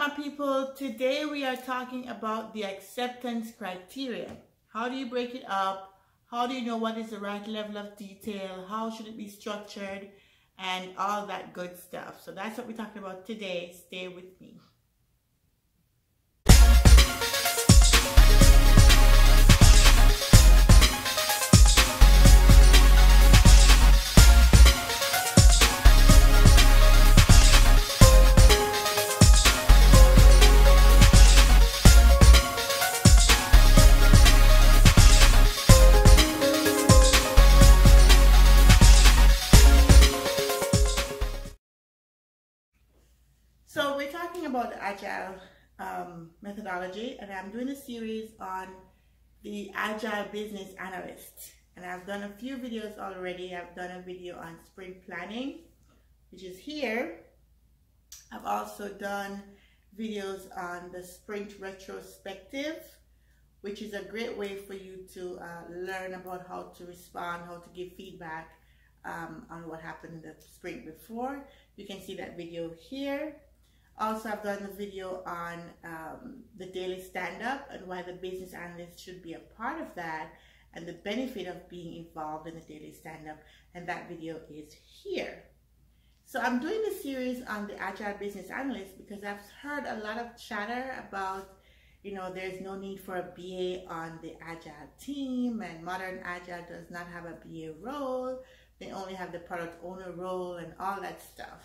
up, my people? Today we are talking about the acceptance criteria. How do you break it up? How do you know what is the right level of detail? How should it be structured? And all that good stuff. So that's what we're talking about today. Stay with me. So we're talking about the Agile methodology, and I'm doing a series on the Agile business analyst. And I've done a few videos already. I've done a video on sprint planning, which is here. I've also done videos on the sprint retrospective, which is a great way for you to learn about how to respond, how to give feedback on what happened in the sprint before. You can see that video here. Also, I've done a video on the daily stand-up and why the business analyst should be a part of that and the benefit of being involved in the daily stand-up, and that video is here. So I'm doing a series on the Agile business analyst because I've heard a lot of chatter about, you know, there's no need for a BA on the Agile team, and modern Agile does not have a BA role. They only have the product owner role and all that stuff.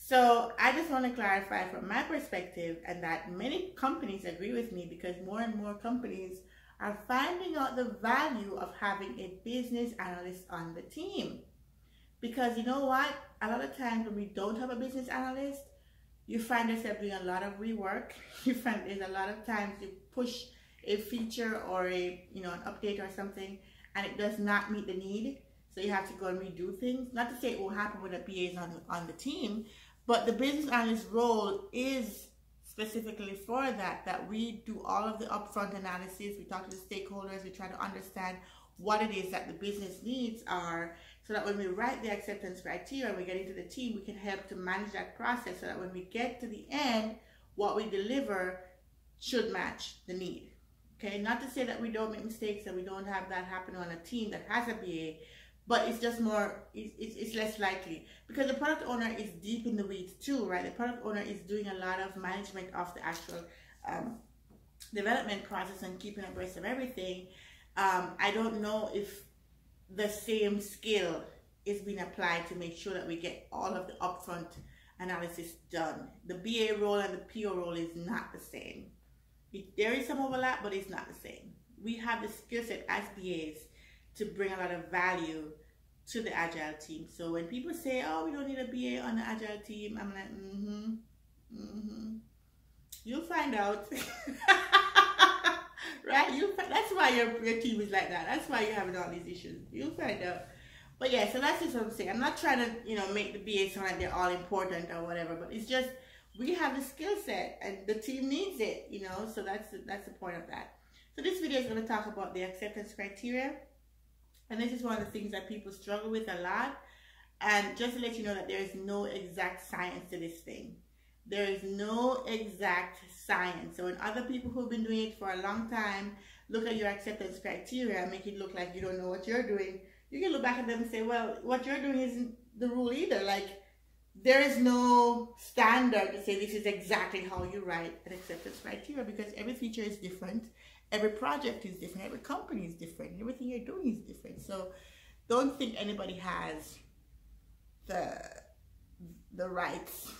So I just want to clarify from my perspective, and that many companies agree with me because more and more companies are finding out the value of having a business analyst on the team. Because you know what? A lot of times when we don't have a business analyst, you find yourself doing a lot of rework. You find there's a lot of times you push a feature or an update or something, and it does not meet the need. So you have to go and redo things. Not to say it will happen when a BA is on the team, but the business analyst role is specifically for that we do all of the upfront analysis, we talk to the stakeholders, we try to understand what it is that the business needs are, so that when we write the acceptance criteria and we get into the team, we can help to manage that process so that when we get to the end, what we deliver should match the need. Okay, not to say that we don't make mistakes and we don't have that happen on a team that has a BA, but it's just more, it's less likely because the product owner is deep in the weeds too, right? The product owner is doing a lot of management of the actual development process and keeping abreast of everything. I don't know if the same skill is being applied to make sure that we get all of the upfront analysis done. The BA role and the PO role is not the same. There is some overlap, but it's not the same. We have the skill set as BAs to bring a lot of value to the Agile team. So when people say, oh, we don't need a BA on the Agile team, I'm like, you'll find out, right? That's why your team is like that. That's why you're having all these issues. You'll find out. But yeah, so that's just what I'm saying. I'm not trying to, make the BA sound like they're all important or whatever, but it's just, we have the skill set and the team needs it, so that's the point of that. So this video is gonna talk about the acceptance criteria. And this is one of the things that people struggle with a lot. And just to let you know that there is no exact science to this thing. There is no exact science. So when other people who've been doing it for a long time look at your acceptance criteria and make it look like you don't know what you're doing, you can look back at them and say, well, what you're doing isn't the rule either. Like, there is no standard to say this is exactly how you write an acceptance criteria because every feature is different. Every project is different, every company is different, everything you're doing is different. So don't think anybody has the rights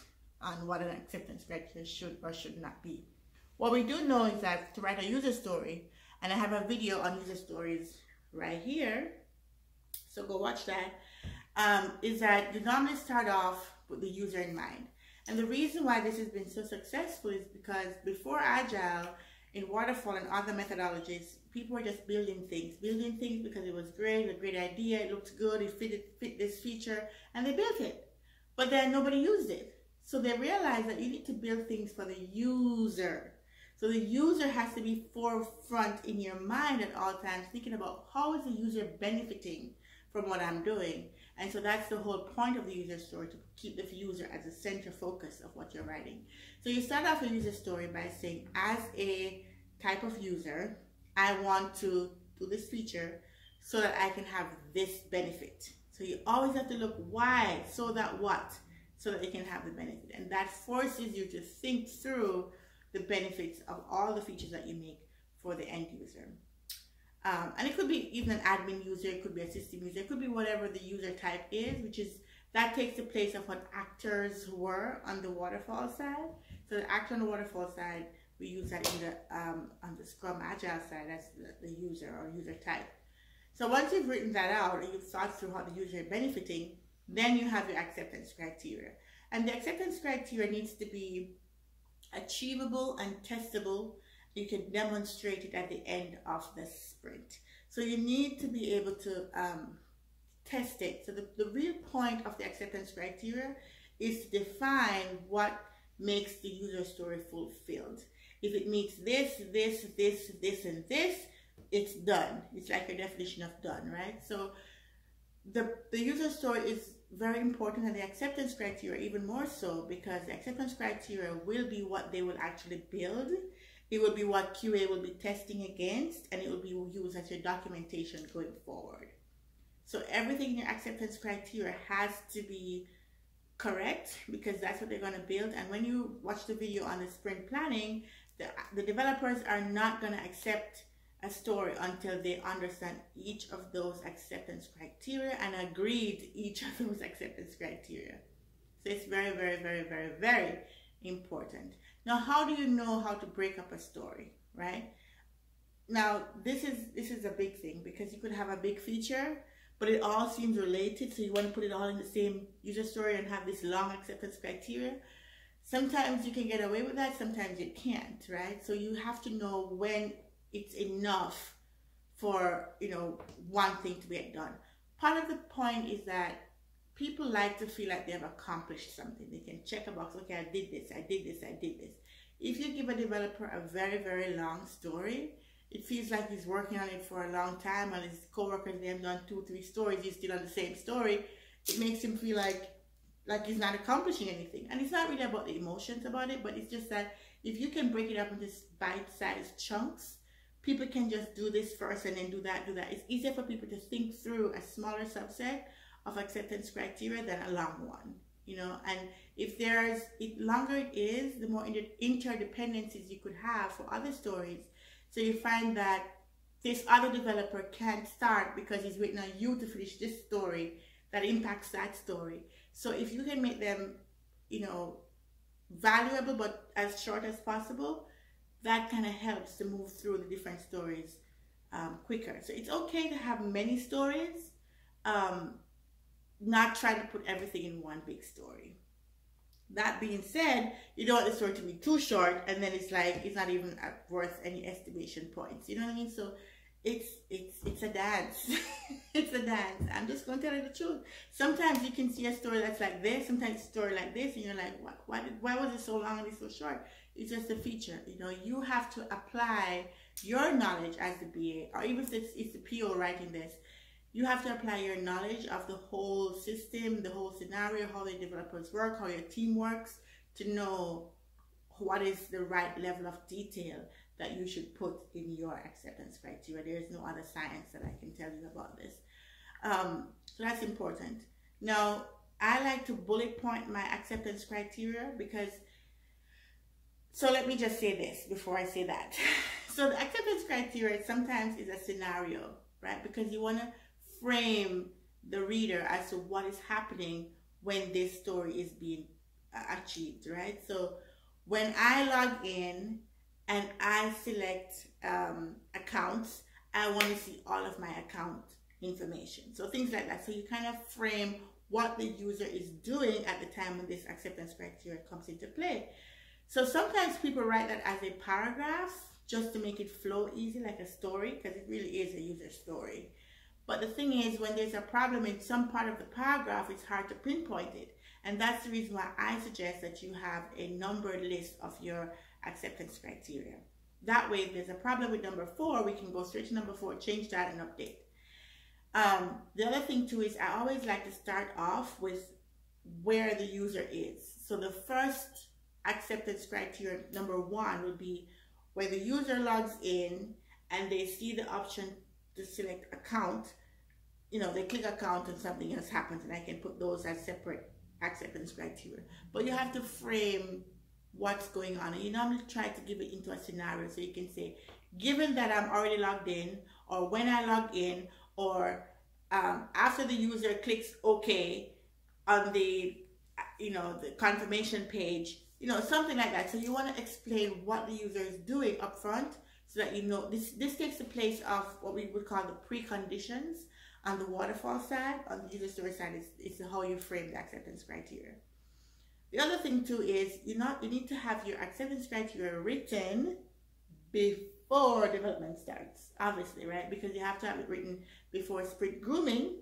on what an acceptance criteria should or should not be. What we do know is that to write a user story, and I have a video on user stories right here, so go watch that, is that you normally start off with the user in mind. And the reason why this has been so successful is because before Agile, in waterfall and other methodologies, people were just building things because it was great, it was a great idea, it looked good, it fit this feature, and they built it. But then nobody used it. So they realized that you need to build things for the user. So the user has to be forefront in your mind at all times, thinking about how is the user benefiting from what I'm doing. And so that's the whole point of the user story, to keep the user as the center focus of what you're writing. So you start off a user story by saying, as a type of user, I want to do this feature so that I can have this benefit. So you always have to look why, so that what, so that it can have the benefit. And that forces you to think through the benefits of all the features that you make for the end user. And it could be even an admin user, it could be a system user, it could be whatever the user type is, which is, that takes the place of what actors were on the waterfall side. So the actor on the waterfall side, we use that in the, on the Scrum Agile side, that's the user or user type. So once you've written that out and you've thought through how the user is benefiting, then you have your acceptance criteria. And the acceptance criteria needs to be achievable and testable. You can demonstrate it at the end of the sprint. So you need to be able to test it. So the real point of the acceptance criteria is to define what makes the user story fulfilled. If it meets this, this, this, this, and this, it's done. It's like your definition of done, right? So the user story is very important, and the acceptance criteria even more so, because the acceptance criteria will be what they will actually build. It will be what QA will be testing against, and it will be used as your documentation going forward. So everything in your acceptance criteria has to be correct, because that's what they're going to build. And when you watch the video on the sprint planning, the developers are not going to accept a story until they understand each of those acceptance criteria and agree to each of those acceptance criteria. So it's very, very, very, very, very important. Now, how do you know how to break up a story, right? Now, this is a big thing, because you could have a big feature, but it all seems related, so you want to put it all in the same user story and have this long acceptance criteria. Sometimes you can get away with that, sometimes you can't, right? So you have to know when it's enough for, you know, one thing to get done. Part of the point is that people like to feel like they have accomplished something. They can check a box, okay, I did this, I did this, I did this. If you give a developer a very, very long story, it feels like he's working on it for a long time, and his coworkers, they have done 2, 3 stories, he's still on the same story. It makes him feel like he's not accomplishing anything. And it's not really about the emotions about it, but it's just that if you can break it up into bite-sized chunks, people can just do this first and then do that, do that. It's easier for people to think through a smaller subset of acceptance criteria than a long one, you know. And if there's, the longer it is, the more interdependencies you could have for other stories. So you find that this other developer can't start because he's waiting on you to finish this story that impacts that story. So if you can make them, you know, valuable but as short as possible, that kind of helps to move through the different stories quicker. So it's okay to have many stories, not try to put everything in one big story. That being said, you don't want the story to be too short, and then it's like it's not even worth any estimation points. You know what I mean? So it's a dance. It's a dance. I'm just going to tell you the truth. Sometimes you can see a story that's like this, sometimes a story like this, and you're like, what? Why was it so long and it's so short? It's just a feature. You know, you have to apply your knowledge as the BA, or even if it's the PO writing this, you have to apply your knowledge of the whole system, the whole scenario, how the developers work, how your team works, to know what is the right level of detail that you should put in your acceptance criteria. There is no other science that I can tell you about this. So that's important. Now, I like to bullet point my acceptance criteria because, so let me just say this before I say that. So the acceptance criteria sometimes is a scenario, right? Because you want to frame the reader as to what is happening when this story is being achieved, right? So when I log in and I select accounts, I want to see all of my account information. So things like that. So you kind of frame what the user is doing at the time when this acceptance criteria comes into play. So sometimes people write that as a paragraph just to make it flow easy like a story, because it really is a user story. But the thing is, when there's a problem in some part of the paragraph, it's hard to pinpoint it. And that's the reason why I suggest that you have a numbered list of your acceptance criteria. That way, if there's a problem with number 4, we can go straight to number 4, change that, and update. The other thing too is I always like to start off with where the user is. So the first acceptance criteria number 1 would be where the user logs in and they see the option to select account. You know, they click account and something else happens, and I can put those as separate acceptance criteria. But you have to frame what's going on, and you normally try to give it into a scenario, so you can say, given that I'm already logged in, or when I log in, or after the user clicks OK on the, you know, the confirmation page, you know, something like that. So you want to explain what the user is doing up front, so that you know this takes the place of what we would call the preconditions on the waterfall side. On the user story side is how you frame the acceptance criteria. The other thing too is you need to have your acceptance criteria written before development starts, obviously, right? Because you have to have it written before sprint grooming,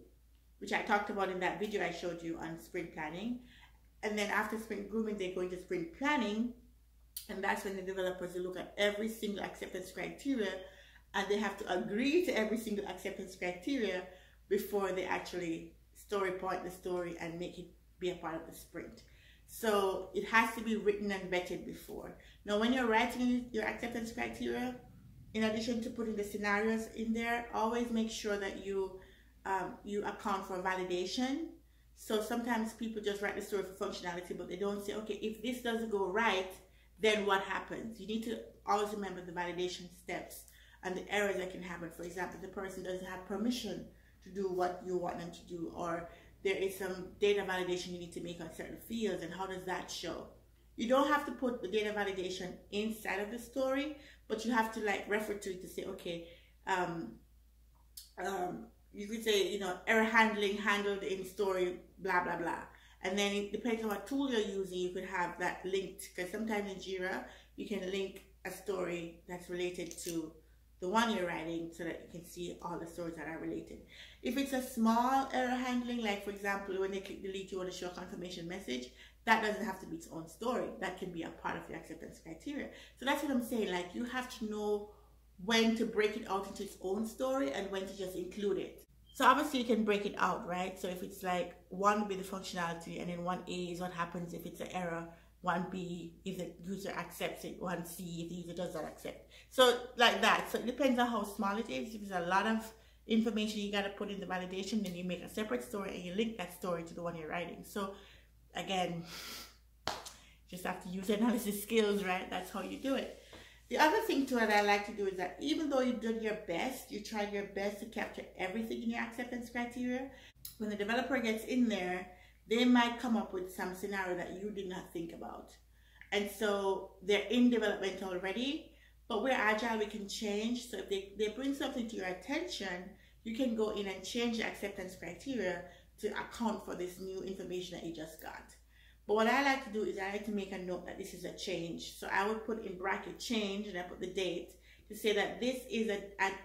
which I talked about in that video I showed you on sprint planning. And then after sprint grooming, they go into sprint planning, and that's when the developers will look at every single acceptance criteria, and they have to agree to every single acceptance criteria before they actually story point the story and make it be a part of the sprint. So it has to be written and vetted before. Now, when you're writing your acceptance criteria, in addition to putting the scenarios in there, always make sure that you you account for validation. So sometimes people just write the story for functionality, but they don't say, okay, if this doesn't go right, then what happens? You need to always remember the validation steps and the errors that can happen. For example, the person doesn't have permission to do what you want them to do, or there is some data validation you need to make on certain fields, and how does that show? You don't have to put the data validation inside of the story, but you have to like refer to it to say, okay, you could say, you know, error handling handled in story, blah, blah, blah. And then it depends on what tool you're using, you could have that linked, because sometimes in Jira, you can link a story that's related to the one you're writing, so that you can see all the stories that are related. If it's a small error handling, like for example, when they click delete, you want to show a confirmation message, that doesn't have to be its own story. That can be a part of the acceptance criteria. So that's what I'm saying, like you have to know when to break it out into its own story and when to just include it. So obviously you can break it out, right? So if it's like 1 would be the functionality, and then 1A is what happens if it's an error, 1B if the user accepts it, 1C if the user does not accept. So like that. So it depends on how small it is. If there's a lot of information you got to put in the validation, then you make a separate story and you link that story to the one you're writing. So again, just have to use analysis skills, right? That's how you do it. The other thing too that I like to do is that even though you've done your best, you try your best to capture everything in your acceptance criteria, when the developer gets in there, they might come up with some scenario that you did not think about. And so they're in development already, but we're agile, we can change. So if they bring something to your attention, you can go in and change the acceptance criteria to account for this new information that you just got. But what I like to do is I like to make a note that this is a change. So I would put in bracket change, and I put the date to say that this is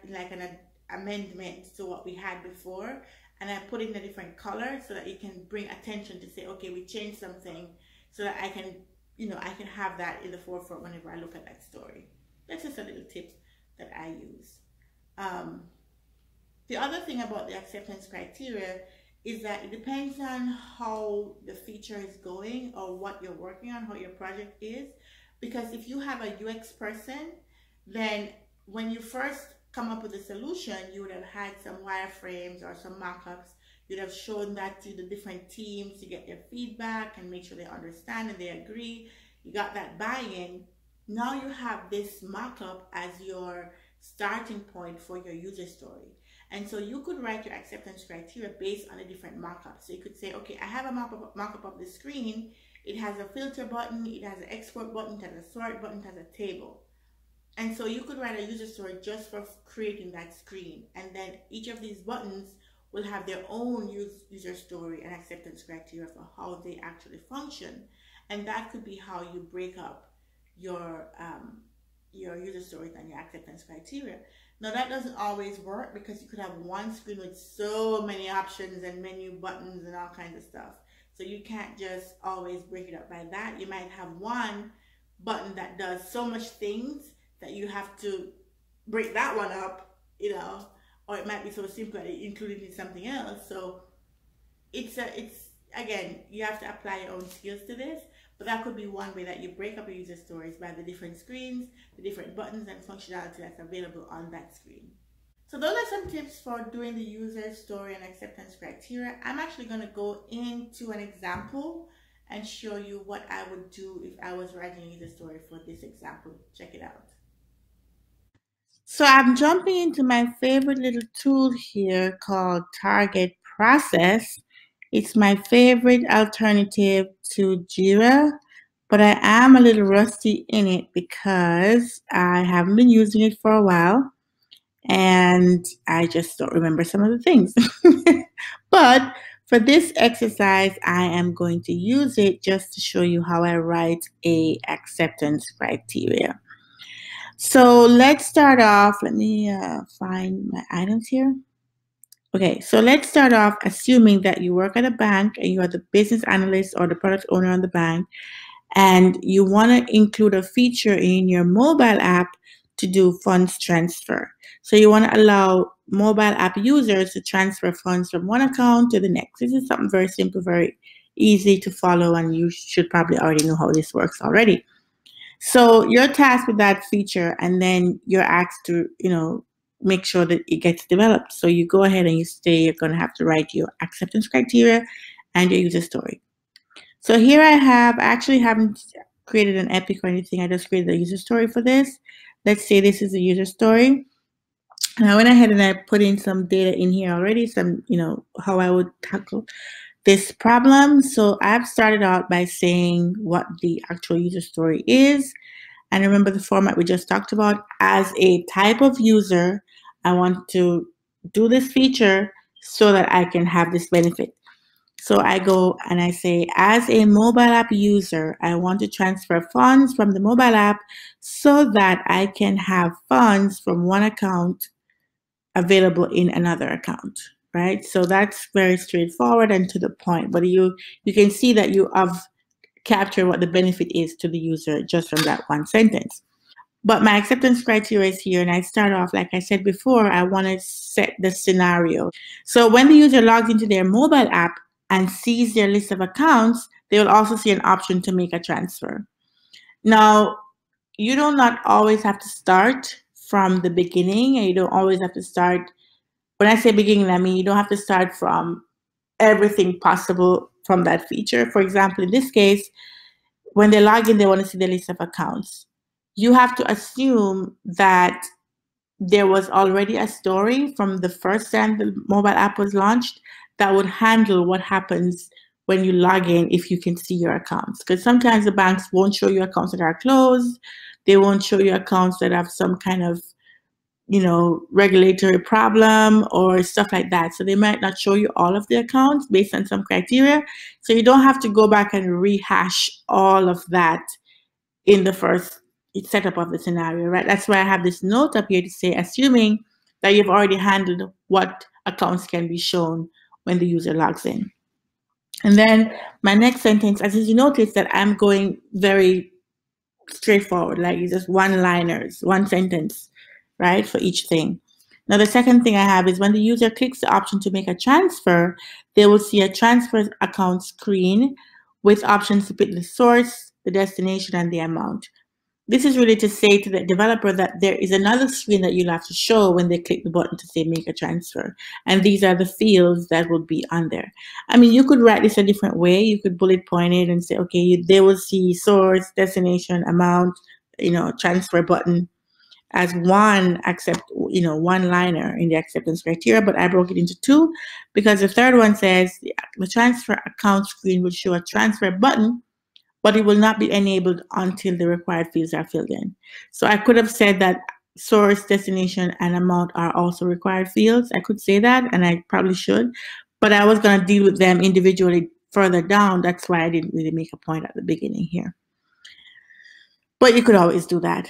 like an amendment to what we had before. And I put in a different color so that it can bring attention to say, okay, we changed something, so that I can, you know, I can have that in the forefront whenever I look at that story. That's just a little tip that I use. The other thing about the acceptance criteria is that it depends on how the feature is going or what you're working on, how your project is. Because if you have a UX person, then when you first come up with a solution, you would have had some wireframes or some mockups. You'd have shown that to the different teams to get their feedback and make sure they understand and they agree. You got that buy-in. Now you have this mockup as your starting point for your user story. And so you could write your acceptance criteria based on the different mockups. So you could say, okay, I have a mockup of the screen. It has a filter button, it has an export button, it has a sort button, it has a table. And so you could write a user story just for creating that screen. And then each of these buttons will have their own user story and acceptance criteria for how they actually function. And that could be how you break up your user stories and your acceptance criteria. Now that doesn't always work, because you could have one screen with so many options and menu buttons and all kinds of stuff. So you can't just always break it up by that. You might have one button that does so much things that you have to break that one up, you know, or it might be so simple that it included in something else. So it's again, you have to apply your own skills to this, but that could be one way that you break up your user stories, by the different screens, the different buttons and functionality that's available on that screen. So those are some tips for doing the user story and acceptance criteria. I'm actually going to go into an example and show you what I would do if I was writing a user story for this example. Check it out. So I'm jumping into my favorite little tool here called Target Process. It's my favorite alternative to Jira, but I am a little rusty in it because I haven't been using it for a while. And I just don't remember some of the things. But for this exercise, I am going to use it just to show you how I write a acceptance criteria. So let's start off. Let me find my items here. Okay, so let's start off assuming that you work at a bank and you are the business analyst or the product owner on the bank, and you want to include a feature in your mobile app to do funds transfer. So you want to allow mobile app users to transfer funds from one account to the next. This is something very simple, very easy to follow, and you should probably already know how this works already. So you're tasked with that feature, and then you're asked to, you know, make sure that it gets developed. So you go ahead and you say you're going to have to write your acceptance criteria and your user story. So here I actually haven't created an epic or anything. I just created a user story for this. Let's say this is a user story. And I went ahead and I put in some data in here already, some, you know, how I would tackle this problem. So I've started out by saying what the actual user story is. And remember the format we just talked about. As a type of user, I want to do this feature so that I can have this benefit. So I go and I say, as a mobile app user, I want to transfer funds from the mobile app so that I can have funds from one account available in another account, right? So that's very straightforward and to the point, but you can see that you have captured what the benefit is to the user just from that one sentence. But my acceptance criteria is here, and I start off, like I said before, I want to set the scenario. So when the user logs into their mobile app and sees their list of accounts, they will also see an option to make a transfer. Now, you do not always have to start from the beginning, and you don't always have to start, when I say beginning, I mean you don't have to start from everything possible from that feature. For example, in this case, when they log in, they want to see the list of accounts. You have to assume that there was already a story from the first time the mobile app was launched that would handle what happens when you log in if you can see your accounts. Because sometimes the banks won't show you accounts that are closed. They won't show you accounts that have some kind of, you know, regulatory problem or stuff like that. So they might not show you all of the accounts based on some criteria. So you don't have to go back and rehash all of that in the first setup of the scenario, right? That's why I have this note up here to say, assuming that you've already handled what accounts can be shown when the user logs in. And then my next sentence, as you notice that I'm going very straightforward, like it's just one-liners, one sentence, right, for each thing. Now, the second thing I have is when the user clicks the option to make a transfer, they will see a transfer account screen with options to pick the source, the destination, and the amount. This is really to say to the developer that there is another screen that you'll have to show when they click the button to say make a transfer. And these are the fields that will be on there. I mean, you could write this a different way. You could bullet point it and say, okay, they will see source, destination, amount, you know, transfer button as one accept, you know, one liner in the acceptance criteria, but I broke it into two because the third one says the transfer account screen will show a transfer button, but it will not be enabled until the required fields are filled in. So I could have said that source, destination, and amount are also required fields. I could say that, and I probably should, but I was going to deal with them individually further down. That's why I didn't really make a point at the beginning here. But you could always do that.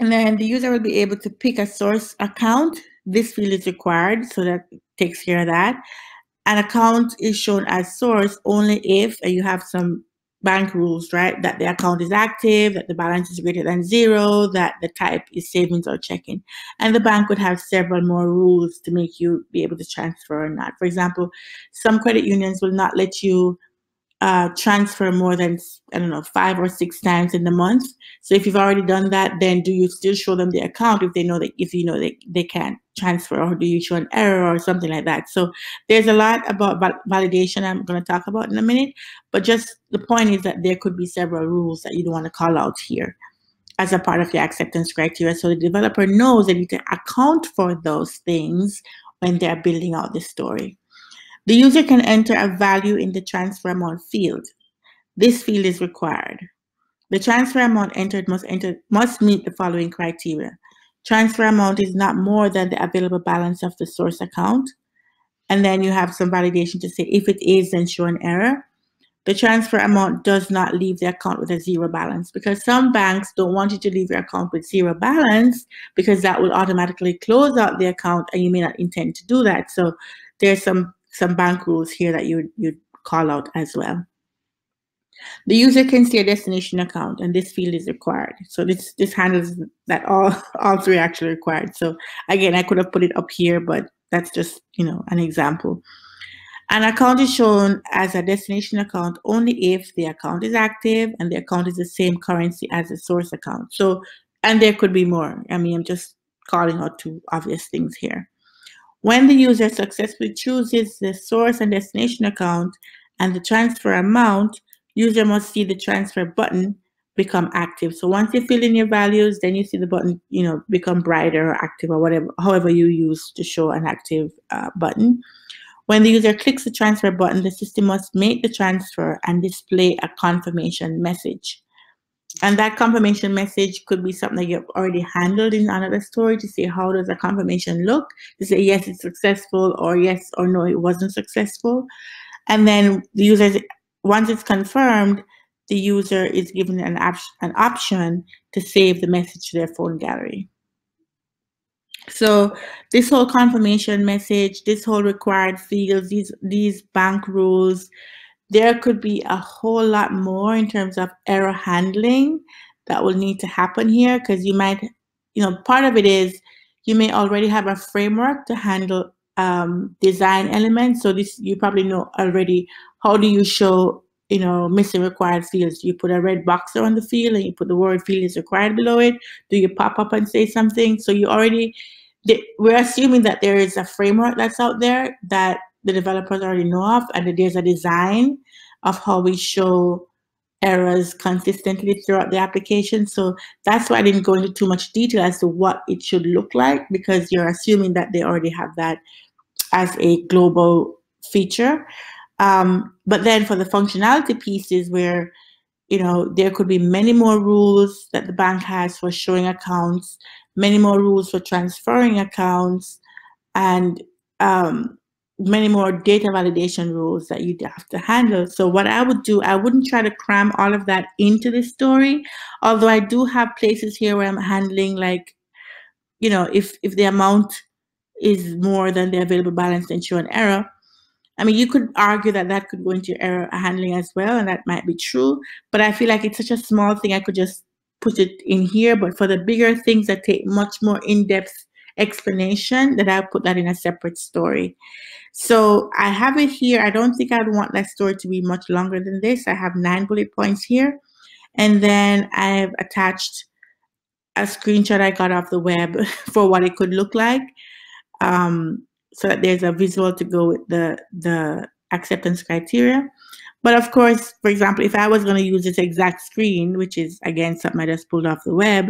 And then the user will be able to pick a source account. This field is required, so that takes care of that. An account is shown as source only if, and you have some bank rules, right? That the account is active, that the balance is greater than zero, that the type is savings or checking. And the bank would have several more rules to make you be able to transfer or not. For example, some credit unions will not let you transfer more than, 5 or 6 times in the month. So if you've already done that, then do you still show them the account if they know that, if you know that they can't transfer, or do you show an error or something like that? So there's a lot about validation I'm going to talk about in a minute, but just the point is that there could be several rules that you don't want to call out here as a part of your acceptance criteria. So the developer knows that you can account for those things when they're building out the story. The user can enter a value in the transfer amount field. This field is required. The transfer amount entered must meet the following criteria. Transfer amount is not more than the available balance of the source account. And then you have some validation to say if it is, then show an error. The transfer amount does not leave the account with a zero balance, because some banks don't want you to leave your account with zero balance, because that will automatically close out the account and you may not intend to do that. So there's some bank rules here that you call out as well. The user can see a destination account, and this field is required. So this handles that all three are actually required. So again, I could have put it up here, but that's just, an example. An account is shown as a destination account only if the account is active and the account is the same currency as the source account. So, and there could be more. I'm just calling out two obvious things here. When the user successfully chooses the source and destination account and the transfer amount, user must see the transfer button become active. So once you fill in your values, then you see the button, become brighter or active or whatever, however you use to show an active button. When the user clicks the transfer button, the system must make the transfer and display a confirmation message. And that confirmation message could be something that you've already handled in another story to say, how does a confirmation look? To say, yes, it's successful, or yes, or no, it wasn't successful. And then the user, once it's confirmed, the user is given an option to save the message to their phone gallery. So this whole confirmation message, this whole required fields, these bank rules, there could be a whole lot more in terms of error handling that will need to happen here, because you might, part of it is you may already have a framework to handle design elements. So this, you probably know already, how do you show, missing required fields? You put a red box on the field and you put the word field is required below it. Do you pop up and say something? So you already, we're assuming that there is a framework that's out there that the developers already know of, and there's a design of how we show errors consistently throughout the application. So that's why I didn't go into too much detail as to what it should look like, because you're assuming that they already have that as a global feature. But then for the functionality pieces where, there could be many more rules that the bank has for showing accounts, many more rules for transferring accounts, and, many more data validation rules that you have to handle. So what I would do, I wouldn't try to cram all of that into this story, although I do have places here where I'm handling, like, if the amount is more than the available balance, then show an error. You could argue that that could go into your error handling as well, and that might be true, but I feel like it's such a small thing, I could just put it in here. But for the bigger things that take much more in-depth explanation, that I put that in a separate story. So I have it here. I don't think I'd want that story to be much longer than this. I have 9 bullet points here, and then I've attached a screenshot I got off the web for what it could look like, so that there's a visual to go with the acceptance criteria. But of course, for example, if I was going to use this exact screen, which is again something I just pulled off the web,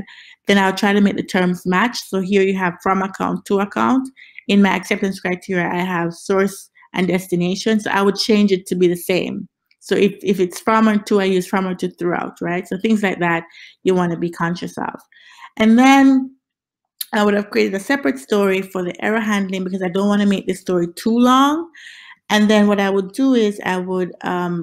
then I'll try to make the terms match. So here you have from account to account. In my acceptance criteria, I have source and destination. So I would change it to be the same. So if it's from or to, I use from or to throughout, right? So things like that you want to be conscious of. And then I would have created a separate story for the error handling, because I don't want to make this story too long. And then what I would do is I would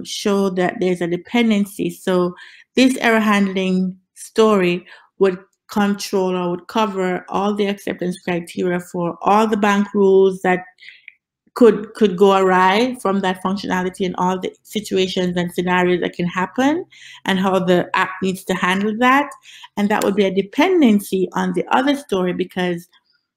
show that there's a dependency. So this error handling story would control or would cover all the acceptance criteria for all the bank rules that could go awry from that functionality and all the situations and scenarios that can happen and how the app needs to handle that. And that would be a dependency on the other story, because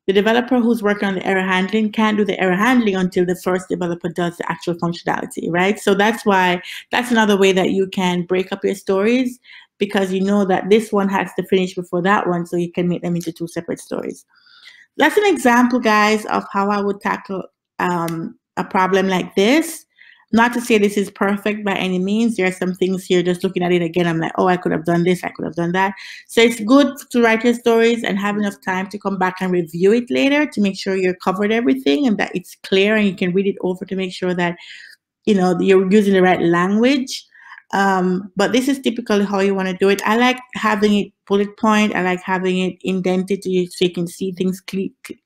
the developer who's working on the error handling can't do the error handling until the first developer does the actual functionality, right? So that's why that's another way that you can break up your stories, because you know that this one has to finish before that one, so you can make them into two separate stories. That's an example, guys, of how I would tackle a problem like this. Not to say this is perfect by any means. There are some things here, just looking at it again, I'm like, oh, I could have done this, I could have done that. So it's good to write your stories and have enough time to come back and review it later to make sure you're covered everything and that it's clear and you can read it over to make sure that, you know, you're using the right language. But this is typically how you want to do it. I like having it bullet point. I like having it indented so you can see things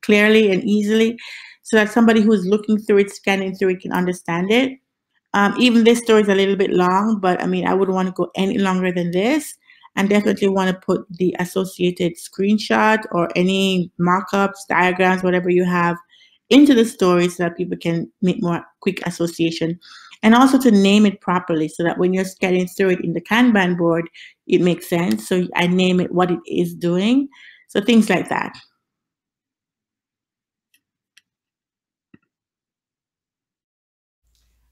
clearly and easily, so that somebody who's looking through it, scanning through it, can understand it. Even this story is a little bit long, but I mean, I wouldn't want to go any longer than this, and definitely want to put the associated screenshot or any mock-ups, diagrams, whatever you have into the story so that people can make more quick association. And also to name it properly so that when you're scanning through it in the Kanban board, it makes sense. So I name it what it is doing. So things like that.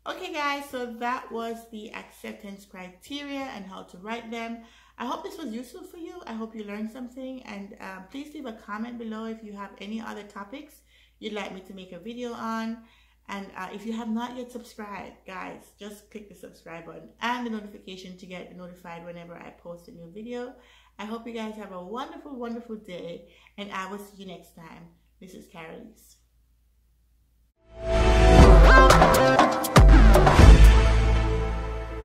Okay, guys, so that was the acceptance criteria and how to write them. I hope this was useful for you. I hope you learned something. And please leave a comment below if you have any other topics you'd like me to make a video on. And if you have not yet subscribed, guys, just click the subscribe button and the notification to get notified whenever I post a new video. I hope you guys have a wonderful, wonderful day, and I will see you next time. This is Karaleise.